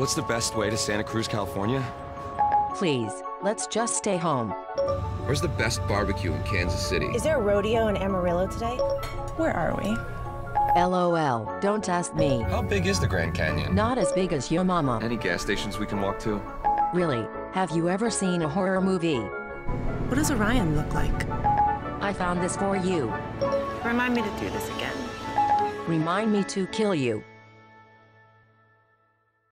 What's the best way to Santa Cruz, California? Please, let's just stay home. Where's the best barbecue in Kansas City? Is there a rodeo in Amarillo today? Where are we? LOL, don't ask me. How big is the Grand Canyon? Not as big as your mama. Any gas stations we can walk to? Really, have you ever seen a horror movie? What does Orion look like? I found this for you. Remind me to do this again. Remind me to kill you.